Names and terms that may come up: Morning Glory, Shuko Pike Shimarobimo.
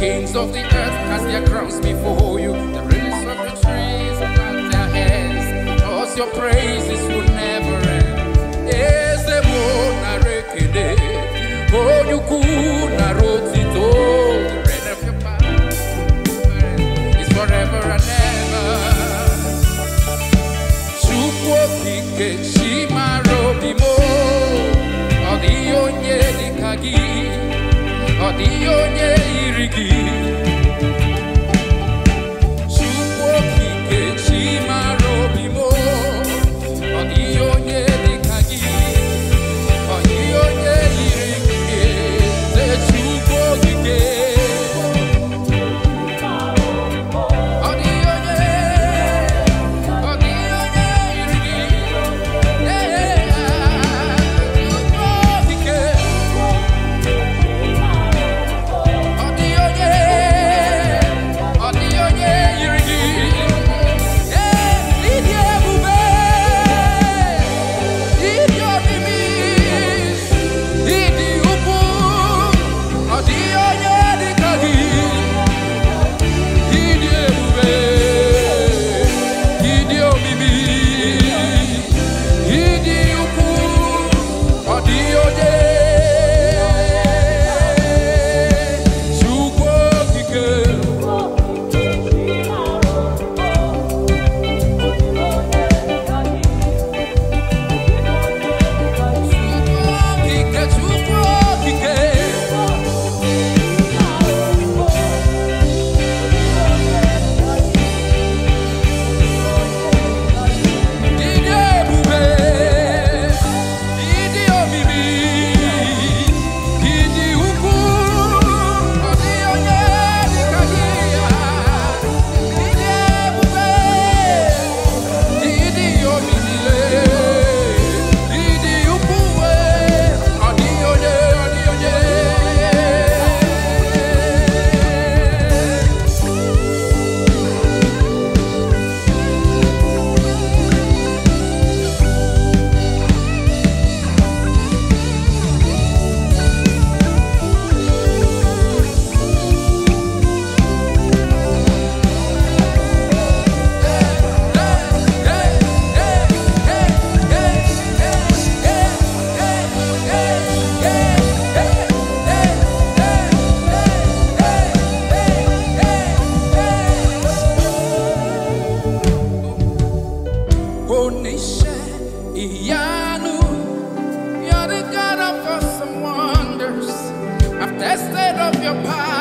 kings of the earth cast their crowns before you. The rings of the trees and their hands, cause your praises will never end. Yes, the moon arekede, oh, you could not rotate it all. The reign of your power is forever and ever. Shuko Pike Shimarobimo, Odionye Dikagi. Odionye irigi, Shuko Pike Shimarobimo, Odionye dikagi, Odionye irigi, se Shuko Pike Shimarobimo, Odionye irigi, I've tasted of your power.